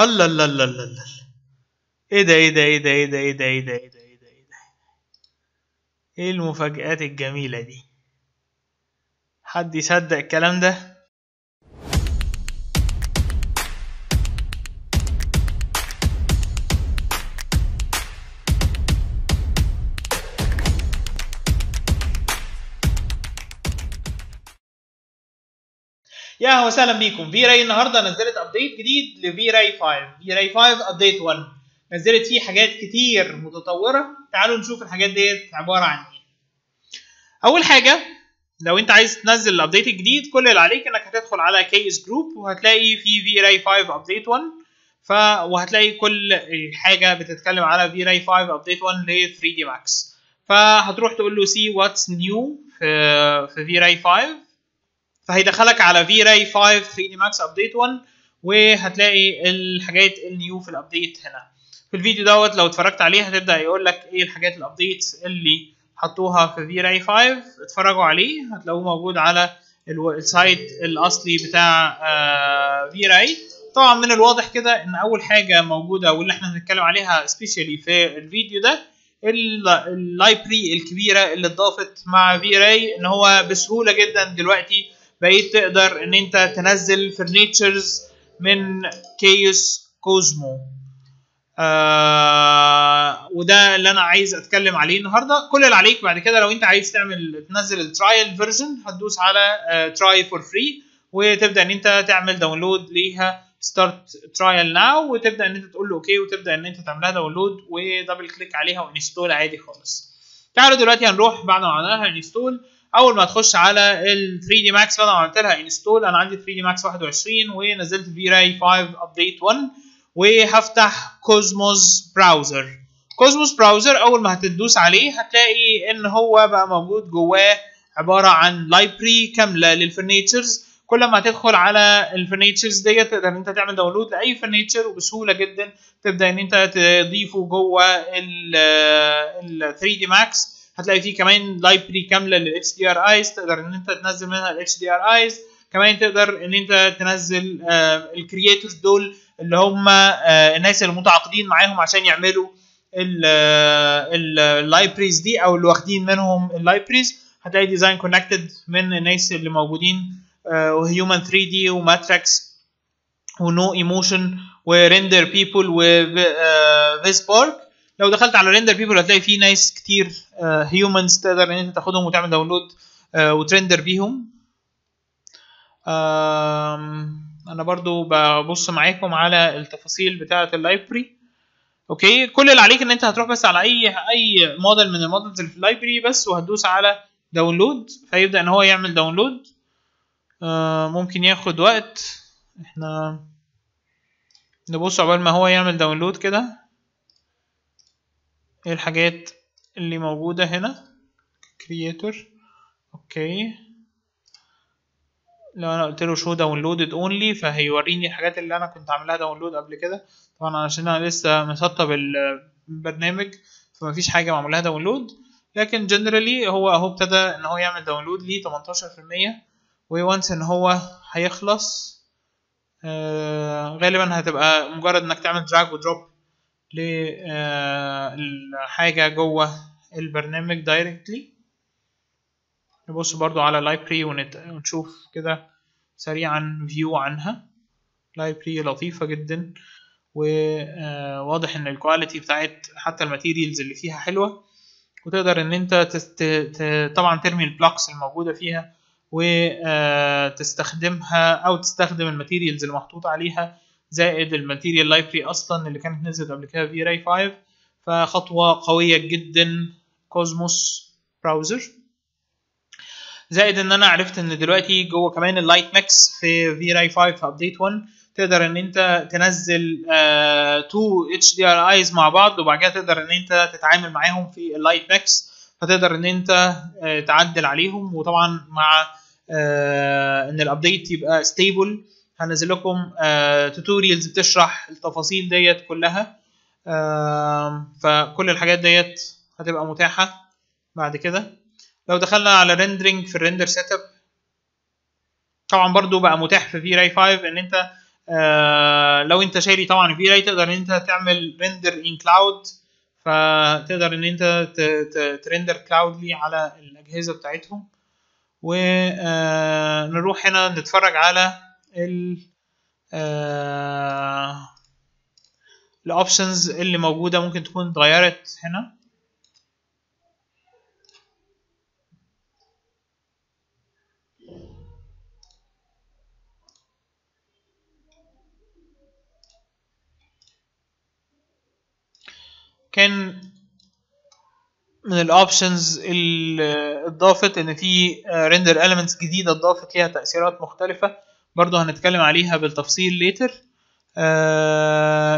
الله الله الله الله. ايه ده ايه ده ايه ده ايه ده ايه ده ايه ده ايه ده ايه ده ايه ده ايه المفاجآت الجميلة دي؟ حد يصدق الكلام ده؟ يا هو وسهلا بيكم. في راي النهارده نزلت ابديت جديد لفي راي 5. في راي 5 ابديت 1 نزلت فيه حاجات كتير متطوره. تعالوا نشوف الحاجات ديت عباره عن ايه. اول حاجه، لو انت عايز تنزل الابديت الجديد كل اللي عليك انك هتدخل على كيس جروب وهتلاقي في راي 5 ابديت 1 وهتلاقي كل الحاجه بتتكلم على في راي 5 ابديت 1 ل 3D Max. فهتروح تقول له سي واتس نيو في في راي 5، فهيدخلك على V-Ray 5 3D Max Update 1 وهتلاقي الحاجات النيو في الابديت. هنا في الفيديو دوت لو اتفرجت عليه هتبدأ يقول لك ايه الحاجات الابديتس اللي حطوها في V-Ray 5. اتفرجوا عليه، هتلاقوه موجود على السايت الاصلي بتاع V-Ray. طبعا من الواضح كده ان اول حاجة موجودة واللي احنا هنتكلم عليها سبيشالي في الفيديو ده اللايبري الكبيرة اللي اتضافت مع V-Ray، ان هو بسهولة جدا دلوقتي بقيت تقدر ان انت تنزل فرنيتشرز من كيوس كوزمو. وده اللي انا عايز اتكلم عليه النهارده. كل اللي عليك بعد كده لو انت عايز تنزل الترايل فيرجن هتدوس على تراي فور فري وتبدا ان انت تعمل داونلود ليها، ستارت ترايل ناو، وتبدا ان انت تقول له اوكي وتبدا ان انت تعملها داونلود ودبل كليك عليها وانستول عادي خالص. تعالوا دلوقتي هنروح بعد ما عملناها انستول. اول ما تخش على ال 3D Max اللي انا عملت لها انستول، انا عندي 3D Max 21 ونزلت V-Ray 5 Update 1 وهفتح كوزموس براوزر. كوزموس براوزر اول ما هتدوس عليه هتلاقي ان هو بقى موجود جواه عباره عن لايبرري كامله للفرنيتشرز. كل ما هتدخل على الفرنيتشرز ديت تقدر انت تعمل داونلود لاي فرنيتشر وبسهوله جدا تبدا ان انت تضيفه جوه ال 3D Max. هتلاقي فيه كمان لايبرري كامله لل HDRIs، تقدر ان انت تنزل منها ال HDRIs. كمان تقدر ان انت تنزل الكرييتورز دول اللي هم الناس اللي متعاقدين معاهم عشان يعملوا اللايبريز دي او اللي واخدين منهم اللايبريز. هتلاقي ديزاين كونكتد من الناس اللي موجودين، وهيومن 3D وماتريكس ونو ايموشن وريندر بيبل وفيسبورك. لو دخلت على ريندر بيبل هتلاقي فيه ناس كتير هيومنز تقدر ان انت تاخدهم وتعمل داونلود وترندر بيهم. انا برضو ببص معاكم على التفاصيل بتاعه اللايبرري. اوكي، كل اللي عليك ان انت هتروح بس على اي موديل من المودلز اللي في اللايبرري بس وهتدوس على داونلود فيبدا ان هو يعمل داونلود. ممكن ياخد وقت، احنا نبص عقبال ما هو يعمل داونلود كده. ايه الحاجات اللي موجودة هنا؟ كرييتور، اوكي. لو انا قلت له شو داونلودد اونلي فهيوريني الحاجات اللي انا كنت عاملها داونلود قبل كده. طبعا عشان انا لسه مسطب البرنامج فمفيش حاجة معمولها داونلود، لكن جنرالي هو اهو ابتدى ان هو يعمل داونلود ليه 18%. وونس ان هو هيخلص غالبا هتبقى مجرد انك تعمل دراج ودروب لحاجة جوه البرنامج دايركتلي. نبص برضو على لايبري ونشوف كده سريعا فيو عنها. لايبري لطيفة جدا وواضح ان الكواليتي بتاعت حتى الماتيريالز اللي فيها حلوة، وتقدر ان انت طبعا ترمي البلوكس الموجودة فيها وتستخدمها او تستخدم الماتيريالز اللي محطوط عليها زائد الماتيريال لايبرري اصلا اللي كانت نزلت قبل كده في راي 5. فخطوه قويه جدا كوزموس براوزر. زائد ان انا عرفت ان دلوقتي جوه كمان اللايت ميكس في راي 5 في ابديت 1 تقدر ان انت تنزل 2 HDRIs مع بعض وبعد كده تقدر ان انت تتعامل معاهم في اللايت ميكس، فتقدر ان انت تعدل عليهم. وطبعا مع ان الابديت يبقى ستيبل هنزل لكم توتوريالز بتشرح التفاصيل ديت كلها. فكل الحاجات ديت هتبقى متاحة بعد كده. لو دخلنا على ريندرينج في الريندر سيت اب طبعا برضو بقى متاح في V-Ray 5 ان انت لو انت شاري طبعا في راي تقدر ان انت تعمل ريندر ان كلاود، فتقدر ان انت ترندر كلاودلي على الاجهزه بتاعتهم. ونروح هنا نتفرج على الاوبشنز اللي موجوده، ممكن تكون اتغيرت هنا. كان من الاوبشنز اللي اضافت ان في ريندر اليمنتس جديده اضافت ليها تاثيرات مختلفه، برضه هنتكلم عليها بالتفصيل ليتر،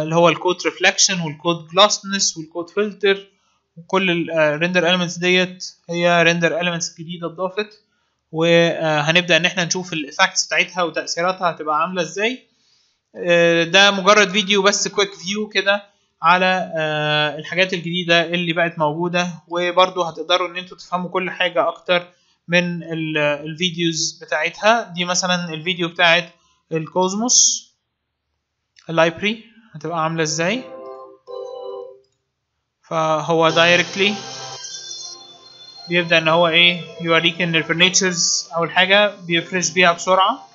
اللي هو الكود ريفلكشن والكود جلاسنس والكود فلتر. وكل الريندر اليمنتس ديت هي ريندر اليمنتس جديده اضافت، وهنبدا ان احنا نشوف الايفكتس بتاعتها وتاثيراتها هتبقى عامله ازاي. ده مجرد فيديو بس كويك فيو كده على الحاجات الجديدة اللي بقت موجودة، وبرضو هتقدروا ان انتوا تفهموا كل حاجة اكتر من الفيديوز بتاعتها دي. مثلا الفيديو بتاعت الكوزموس اللايبري هتبقى عاملة ازاي، فهو دايركتلي بيبدأ ان هو ايه يوريك ان الفرنيتشرز او الحاجة بيفرش بيها بسرعة.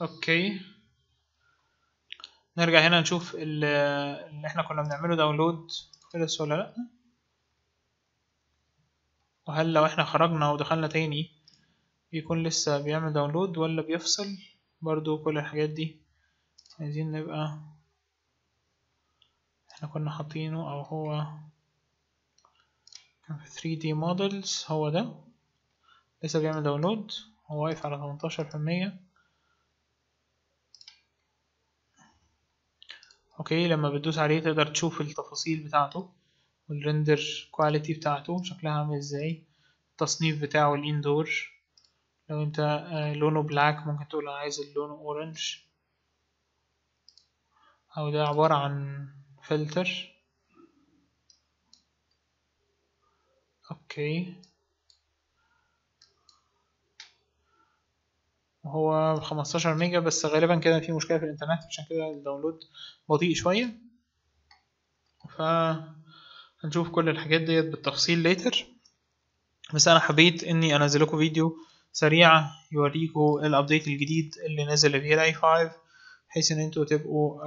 اوكي، نرجع هنا نشوف اللي احنا كنا بنعمله داونلود خلص ولا لا، وهل لو احنا خرجنا ودخلنا تاني بيكون لسه بيعمل داونلود ولا بيفصل. برضو كل الحاجات دي عايزين نبقى احنا كنا حاطينه، او هو كان في 3D models، هو ده لسه بيعمل داونلود، هو واقف على 18%. اوكي، لما بتدوس عليه تقدر تشوف التفاصيل بتاعته والرندر كواليتي بتاعته شكلها عامل ازاي، التصنيف بتاعه الاندور، لو انت لونه بلاك ممكن تقول انا عايز اللون اورنج، او ده عبارة عن فلتر. اوكي، وهو 15 ميجا بس، غالبا كده في مشكلة في الانترنت عشان كده الداونلود بطيء شوية. فهنشوف كل الحاجات ديت بالتفصيل ليتر، بس انا حبيت اني انزل لكم فيديو سريع يوريكم الابديت الجديد اللي نزل في V-Ray 5، بحيث ان انتوا تبقوا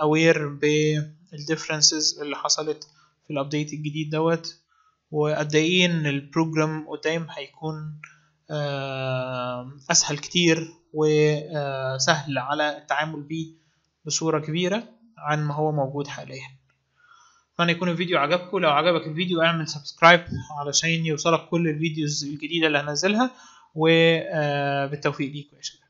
اوير بالديفرنسز اللي حصلت في الابديت الجديد دوت، وقد ايه ان البروجرام قدام هيكون اسهل كتير وسهل على التعامل بيه بصورة كبيرة عن ما هو موجود حاليا. اتمنى يكون الفيديو عجبكم، لو عجبك الفيديو اعمل سبسكرايب علشان يوصلك كل الفيديوز الجديدة اللي هنزلها، وبالتوفيق ليكم يا شباب.